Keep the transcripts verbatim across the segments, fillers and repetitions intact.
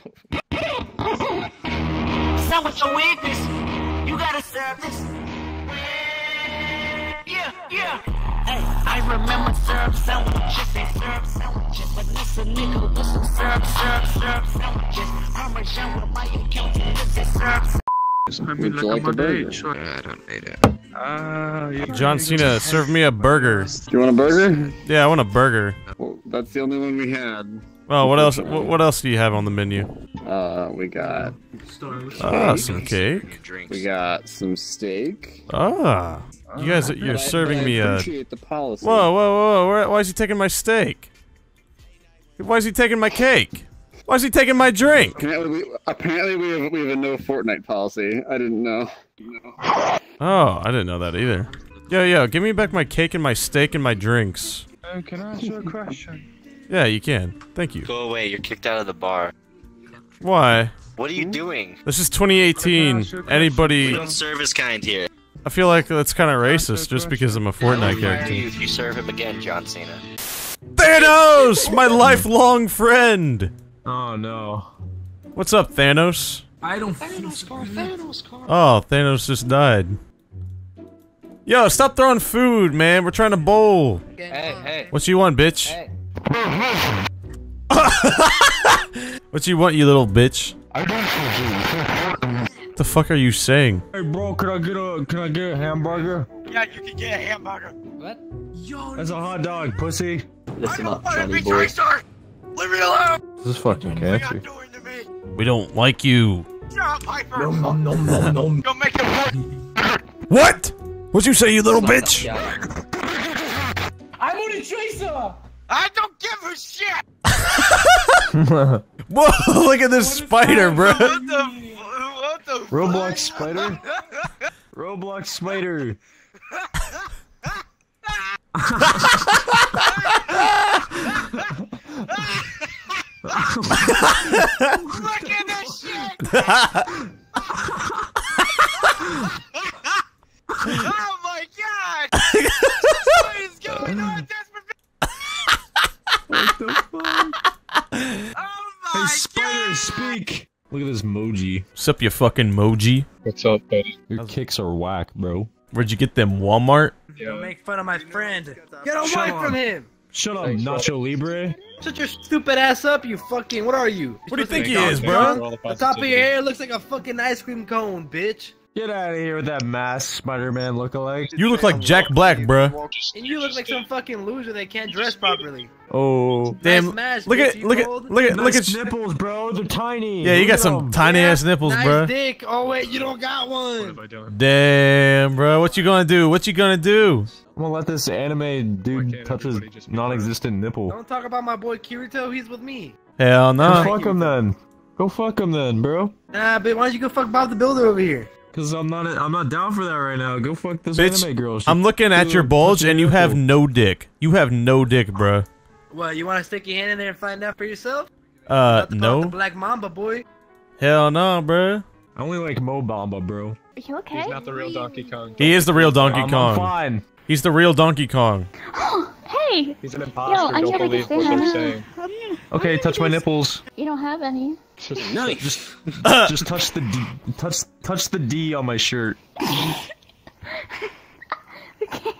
Stop with your weakness. You gotta serve this. Yeah, yeah. Hey, I remember syrup sandwiches and syrup sandwiches. But this a nigga with some syrup, syrup, syrup sandwiches. I'm a genre with my account and this is syrup. I mean, look at my page. I don't need it. Uh, yeah. John Cena, serve me a burger. You want a burger? Yeah, I want a burger. Well, that's the only one we had. Well, what else? What, what else do you have on the menu? Uh, we got ah, some cake. We got some steak. Ah, you guys, you're serving me a. Whoa, whoa, whoa! Why is he taking my steak? Why is he taking my cake? Why is he taking my drink? Apparently, we, apparently we, have, we have a no Fortnite policy. I didn't know. No. Oh, I didn't know that either. Yo, yo, give me back my cake and my steak and my drinks. Uh, can I ask you a question? Yeah, you can. Thank you. Go away. You're kicked out of the bar. Why? What are you doing? This is twenty eighteen. Anybody? We don't service kind here. I feel like that's kind of racist just because I'm a Fortnite character. You if you serve him again, John Cena. Thanos, my lifelong friend. Oh no. What's up, Thanos? I don't Thanos car, Thanos car. Oh, Thanos just died. Yo, stop throwing food, man. We're trying to bowl. Hey, hey. What you want, bitch? Hey. What you want, you little bitch? I don't know. What the fuck are you saying? Hey bro, can I get a can I get a hamburger? Yeah, you can get a hamburger. What? Yo, that's a hot dog, pussy. Listen up, Johnny boy. Leave me alone! This is fucking catchy. We don't like you. Stop, Piper! No, no, no, no, no. Don't make it. What? What'd you say, you little bitch? I want to chase her! I don't give a shit! Whoa, look at this spider, bro! What the, what the Roblox spider? Roblox spider. Look at this shit! Oh my god! What is going on? That's what the fuck? Oh my hey, spider, speak! Look at this moji. What's up, you fucking moji? What's up, buddy? Your kicks are whack, bro. Where'd you get them? Walmart? Yeah. Don't make fun of my friend. Get away from him! Shut up, Thanks, Nacho bro. Libre. Shut your stupid ass up, you fucking. What are you? What do you think he is, bro? The top of your hair looks like a fucking ice cream cone, bitch. Get out of here with that mask, Spider-Man lookalike. You look like Jack Black, bro. And you look like some fucking loser that can't dress properly. Oh, damn! Nice mask, look at, look at, look at, look nice at nipples, bro. They're tiny. Yeah, you got some tiny yeah, ass nipples, nice bro. Dick. Oh wait, you don't got one. What am I doing? Damn, bro. What you gonna do? What you gonna do? I'm gonna let this anime dude touch his non-existent nipple. Don't talk about my boy Kirito, he's with me. Hell no. Go fuck him then. Go fuck him then, bro. Nah, but why don't you go fuck Bob the Builder over here? Cause I'm not I'm not down for that right now. Go fuck this bitch, anime girl. She I'm looking at your bulge and you have no dick. You have no dick, bro. Well, you wanna stick your hand in there and find out for yourself? Uh, no. The Black Mamba, boy. Hell no, bro. I only like Mo Bamba, bro. Are you okay? He's not the real Donkey Kong. He is the real Donkey I'm Kong. I'm fine. He's the real Donkey Kong. Oh, hey! He's an imposter. Yo, don't believe what they're saying. Okay, touch my nipples. You don't have any. Just, no, just, just touch the D. Touch, touch the D on my shirt. Okay.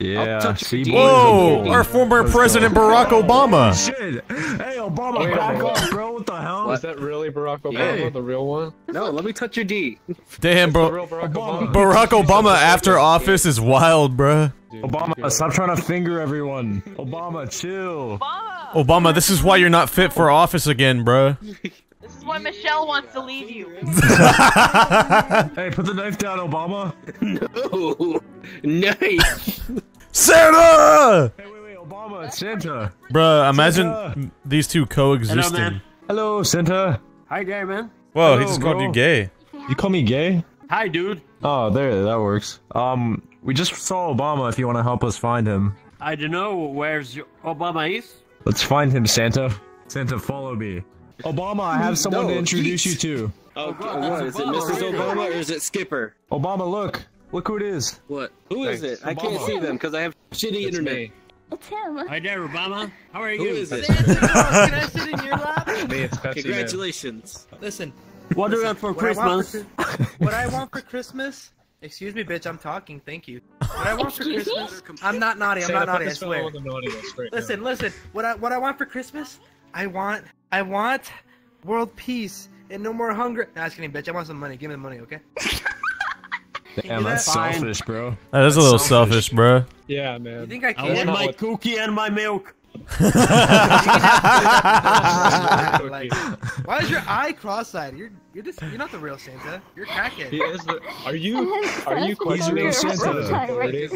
Yeah. Touch see, D. Whoa! Our former president Barack Obama. Shit. Hey, Obama, wait, back off, bro. What the hell? What? Is that really Barack Obama, hey. the real one? No, let me touch your D. Damn, bro. Barack Obama, Barack Obama after office is wild, bro. Dude, Obama, stop trying to finger everyone. Obama, chill. Obama. Obama, this is why you're not fit for office again, bro. This is why Michelle wants to leave you. Hey, put the knife down, Obama. No. Nice. Santa! Hey, wait, wait, Obama, it's Santa. Bruh, imagine Santa. These two coexisting. Hello, Hello, Santa. Hi, gay man. Whoa, Hello, he just bro. called you gay. You call me gay? Hi, dude. Oh, there, that works. Um, we just saw Obama if you want to help us find him. I don't know where's your Obama is. Let's find him, Santa. Santa, follow me. Obama, I have someone no, to introduce please. you to. Oh, God, what? Is it Missus Obama or is it Skipper? Obama, look. Look who it is. What? Who Thanks. is it? I Obama. can't see them because I have shitty it's internet. Me. It's him. Hi there, Obama. How are you? Who is it? Can I sit in your lap? Me, it's Pepsi. Congratulations. Man. Listen. What do you want for Christmas? What I want for Christmas? Excuse me, bitch. I'm talking. Thank you. What I want for Christmas? I'm not naughty. I'm not naughty. I swear. Listen, listen. What I what I want for Christmas? I want I want world peace and no more hunger. Nah, I'm just kidding, bitch. I want some money. Give me the money, okay? Damn, that's selfish, bro. That is a little selfish, bro. Yeah, man. You think I can? I want my cookie and my milk. Like, why is your eye cross-eyed? You're you're just you're not the real Santa. You're crackhead. He is the, are you are you he's real Santa? Right.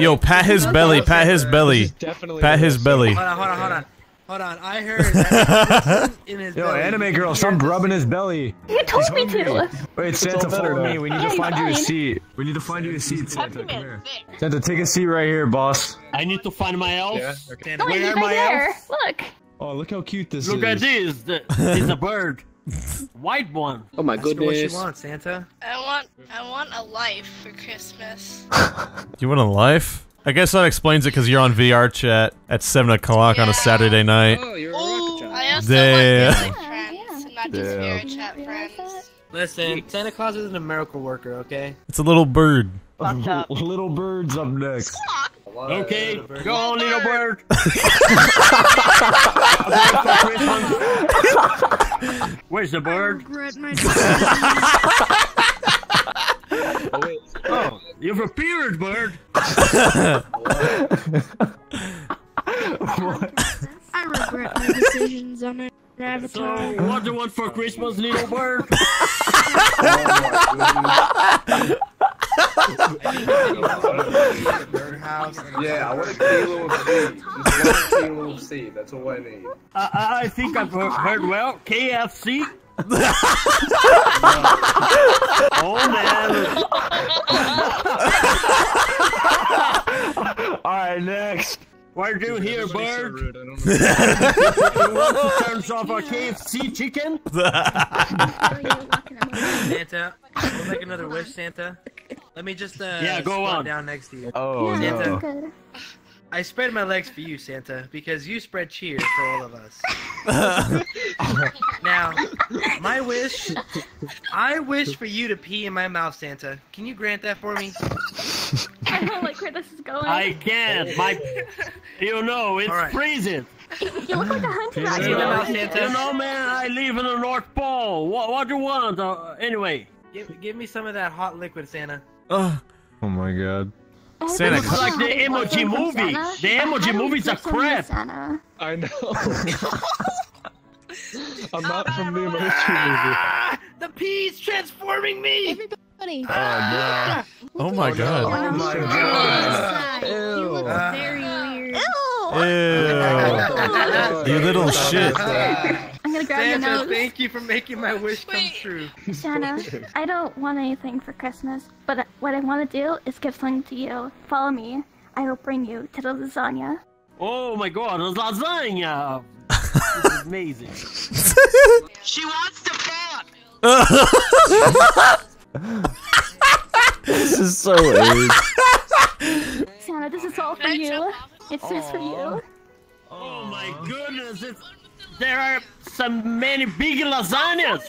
Yo, pat his belly, pat his belly, pat his belly. Hold on, hold on, hold on, hold on. I heard that in his belly. Yo, anime girl, stop rubbing his belly. You told me to. Wait, Santa, follow me. We need to find you a seat. We need to find you a seat, Santa. Come here. Santa, take a seat right here, boss. I need to find my elf. Yeah, okay. No, where are my elf? Look. Oh, look how cute this look is. Look at this. The, it's a bird. White one. Oh my goodness. What you want, Santa? I want, I want a life for Christmas. You want a life? I guess that explains it because you're on V R chat at seven o'clock yeah. on a Saturday night. Oh, you're a rocket child. I also Damn. want family friends, and not just Damn. V R chat friends. Listen, Santa Claus isn't a miracle worker, okay? It's a little bird. Little bird's up next. Okay, bird. Go on, little bird. Where's the bird? Oh, wait. Oh, you've appeared, bird. What? I regret my decisions on my avatar. So, what do you want for Christmas, little bird? Oh, yeah, I want a kilo of seed. Just one kilo of seed. That's all I need. Uh, I think oh I've heard, heard well. K F C. Oh man. All right, next. Why do you here, bird? So rude, I don't know. You want to turn off our K F C chicken? Santa, we'll make another wish, Santa. Let me just uh, yeah, go on down next to you. Oh, Santa, no. I spread my legs for you, Santa, because you spread cheer for all of us. Now, my wish, I wish for you to pee in my mouth, Santa. Can you grant that for me? I don't like where this is going. I can't. My, you know, it's right. freezing. You look like a hunter. You know, Santa. You know, man, I live in the North Pole. What, what do you want? Uh, anyway, give, give me some of that hot liquid, Santa. Uh, oh my god. Oh, Santa looks like the emoji movie. The emoji movie's a crap. I know. I'm not from the emoji movie. The pea's transforming me! Everybody. Oh, no. Oh my god. Oh my god. You look very weird. Ew. You little shit. I'm gonna grab your nose. Thank you for making my wish come true. Santa, I don't want anything for Christmas, but what I want to do is give something to you. Follow me. I will bring you to the lasagna. Oh my god, the lasagna! This is amazing. She wants the fat! This is so weird. Santa, this is all for you. It's just for you. Oh my goodness, it's... There are so many big lasagnas!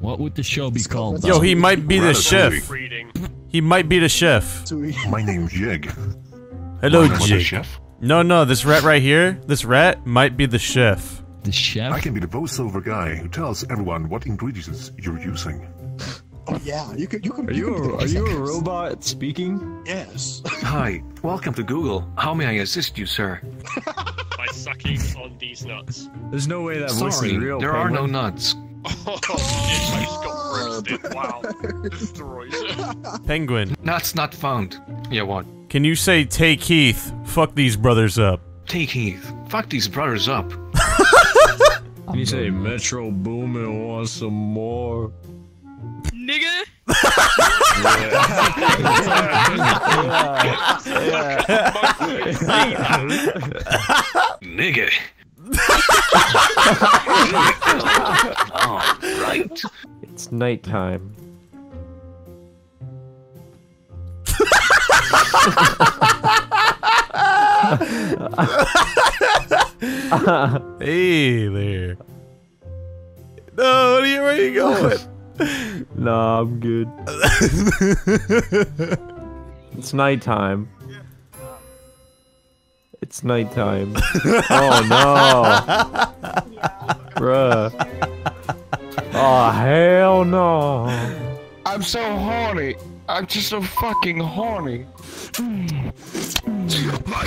What would the show be called? Yo, he might be the chef. He might be the chef. My name's Jig. Hello, Jig. No, no, this rat right here, this rat might be the chef. The chef? I can be the voiceover guy who tells everyone what ingredients you're using. Oh yeah, you can. You can. Are you, you, a, are you a robot speaking? Yes. Hi, welcome to Google. How may I assist you, sir? By sucking on these nuts. There's no way that Sorry, voice is real. There penguin. are no nuts. Oh shit! I just got roasted. Wow, destroys it. Penguin. Nuts not found. Yeah, what? Can you say, "Take Heath, fuck these brothers up"? Take Heath, fuck these brothers up. Can you say, "Metro Boomin wants some more"? Nigga. Nigga. All right. It's nighttime. Hey there. No, where are you, where are you going? Nah, I'm good. It's nighttime. It's nighttime. Oh no. Bruh. Oh hell no. I'm so horny. I'm just so fucking horny. Oh my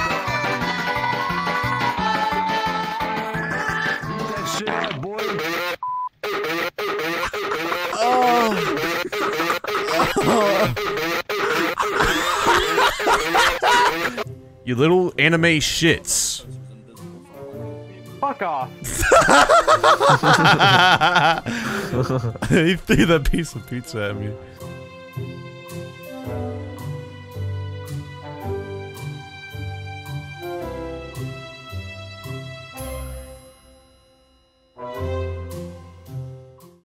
Eat that shit, my boy. Oh. Oh. You little anime shits. Fuck off. He threw that piece of pizza at me.